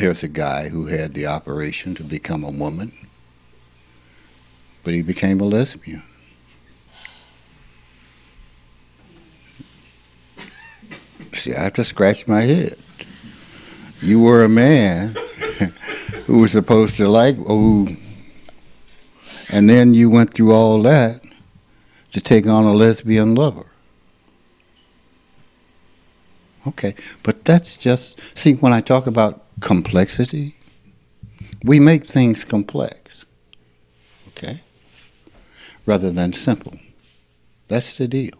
There's a guy who had the operation to become a woman, but he became a lesbian. See, I have to scratch my head. You were a man who was supposed to like, and then you went through all that to take on a lesbian lover. Okay, but that's just, see, when I talk about complexity, we make things complex, okay, rather than simple. That's the deal.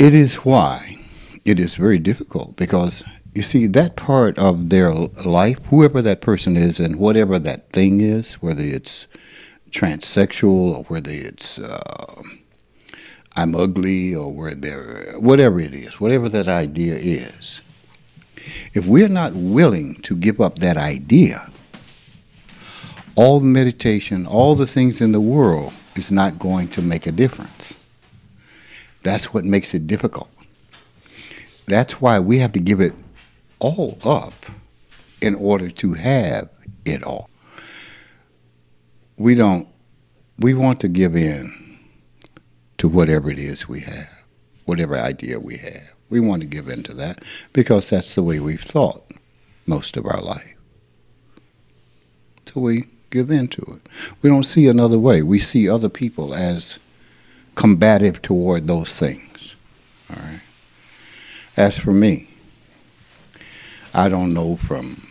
It is why it is very difficult, because, you see, that part of their life, whoever that person is and whatever that thing is, whether it's transsexual or whether it's... I'm ugly, or whatever it is, whatever that idea is. If we're not willing to give up that idea, all the meditation, all the things in the world is not going to make a difference. That's what makes it difficult. That's why we have to give it all up in order to have it all. We want to give in to whatever it is we have, whatever idea we have. We want to give in to that because that's the way we've thought most of our life. So we give in to it. We don't see another way. We see other people as combative toward those things. All right. As for me, I don't know from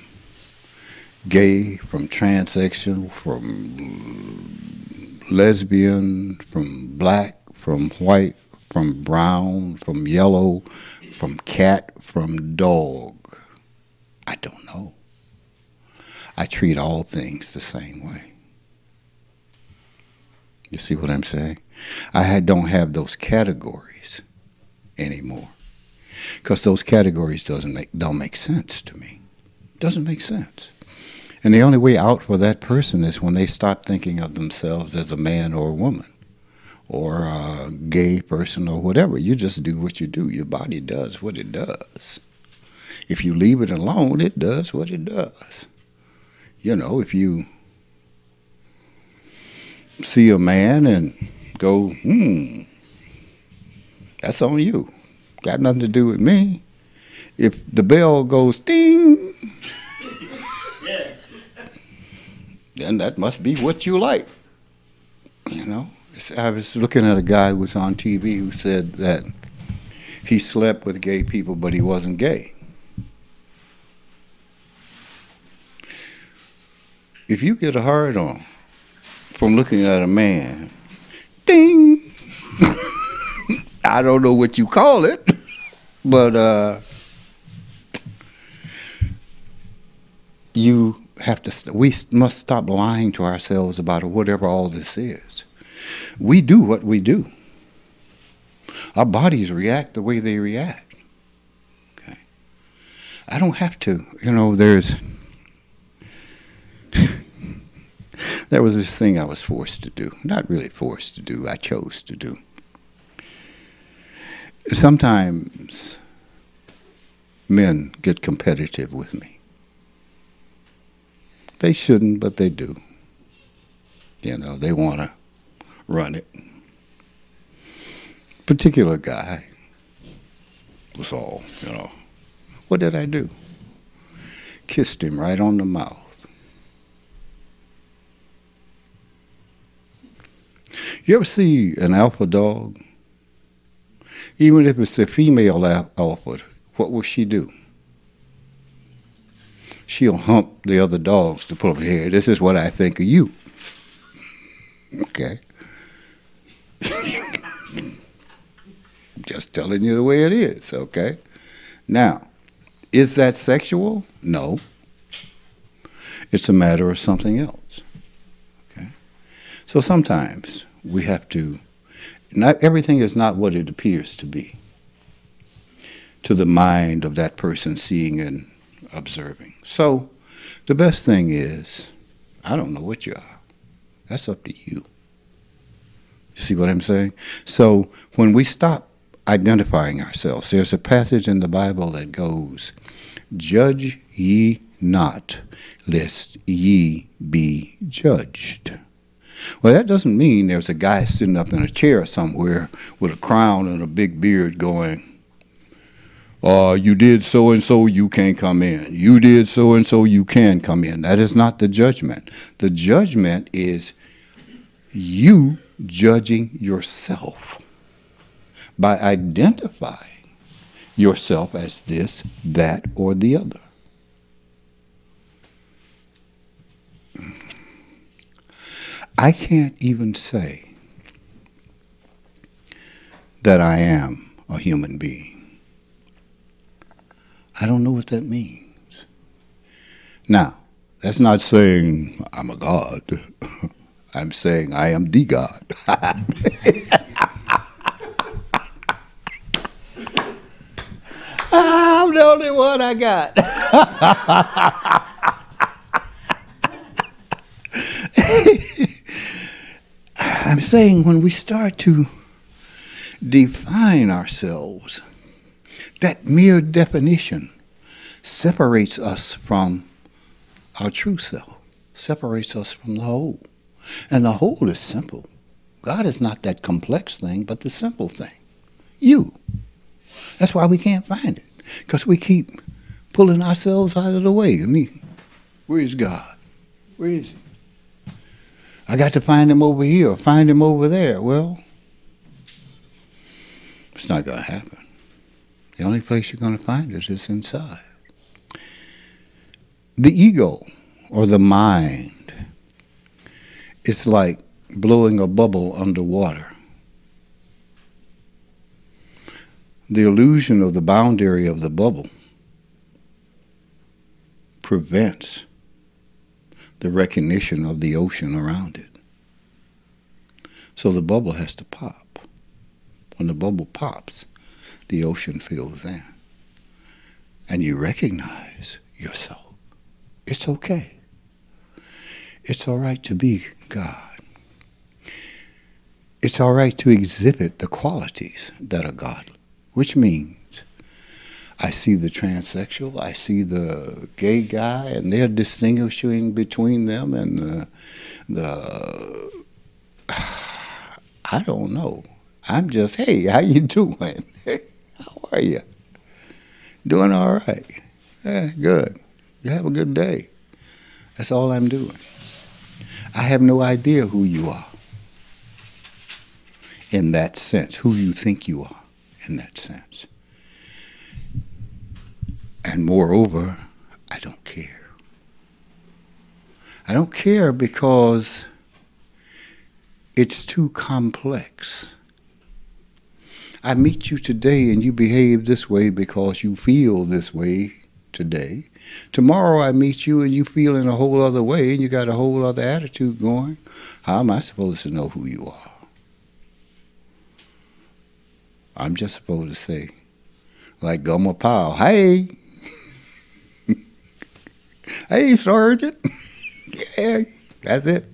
gay, from transsexual, from lesbian, from black, from white, from brown, from yellow, from cat, from dog. I don't know. I treat all things the same way. You see what I'm saying? I don't have those categories anymore, because those categories don't make sense to me. It doesn't make sense. And the only way out for that person is when they stop thinking of themselves as a man or a woman, or a gay person, or whatever. You just do what you do. Your body does what it does. If you leave it alone, it does what it does. You know, if you see a man and go, that's on you. Got nothing to do with me. If the bell goes ding, then that must be what you like, you know. I was looking at a guy who was on TV who said that he slept with gay people, but he wasn't gay. If you get a hard on from looking at a man, ding, I don't know what you call it, but you have to, we must stop lying to ourselves about whatever all this is. We do what we do. Our bodies react the way they react. Okay. I don't have to, you know, there was this thing I was forced to do. Not really forced to do, I chose to do. Sometimes men get competitive with me. They shouldn't, but they do. You know, they want to run it. Particular guy was all, you know. What did I do? Kissed him right on the mouth. You ever see an alpha dog? Even if it's a female alpha, what will she do? She'll hump the other dogs to pull up her head. This is what I think of you. Okay. Just telling you the way it is, okay? Now, is that sexual? No. It's a matter of something else, okay? So sometimes we have to, not everything is not what it appears to be to the mind of that person seeing and observing. So the best thing is, I don't know what you are. That's up to you. See what I'm saying? So when we stop identifying ourselves, there's a passage in the Bible that goes, Judge ye not, lest ye be judged. Well, that doesn't mean there's a guy sitting up in a chair somewhere with a crown and a big beard going, you did so-and-so, you can't come in. You did so-and-so, you can come in. That is not the judgment. The judgment is you judging yourself by identifying yourself as this, that, or the other. I can't even say that I am a human being. I don't know what that means. Now, that's not saying I'm a god. I'm saying I am the God. I'm the only one I got. I'm saying when we start to define ourselves, that mere definition separates us from our true self, separates us from the whole. And the whole is simple. God is not that complex thing, but the simple thing. You. That's why we can't find it, because we keep pulling ourselves out of the way. I mean, where is God? Where is he? I got to find him over here, find him over there. Well, it's not going to happen. The only place you're going to find it is inside. The ego, or the mind, is like blowing a bubble underwater. The illusion of the boundary of the bubble prevents the recognition of the ocean around it. So the bubble has to pop. When the bubble pops, the ocean fills in, and you recognize yourself. It's okay. It's all right to be God. It's all right to exhibit the qualities that are godly, which means I see the transsexual, I see the gay guy, and they're distinguishing between them and I don't know. I'm just, hey, how you doing? How are you? Doing all right. Yeah, good. You have a good day. That's all I'm doing. I have no idea who you are in that sense, who you think you are in that sense. And moreover, I don't care. I don't care because it's too complex. I meet you today and you behave this way because you feel this way today. Tomorrow I meet you and you feel in a whole other way and you got a whole other attitude going. How am I supposed to know who you are? I'm just supposed to say, like Gummer Powell, hey! Hey, Sergeant! Yeah, that's it.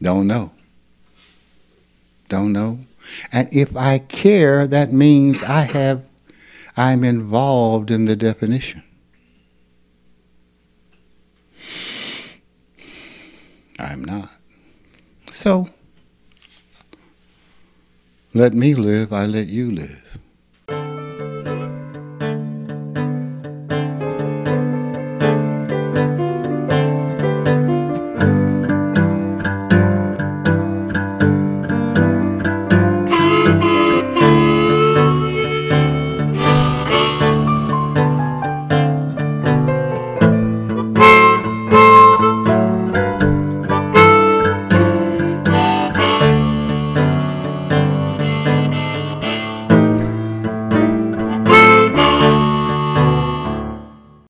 Don't know. Don't know. And if I care, that means I'm involved in the definition. I'm not. So, let me live, I let you live.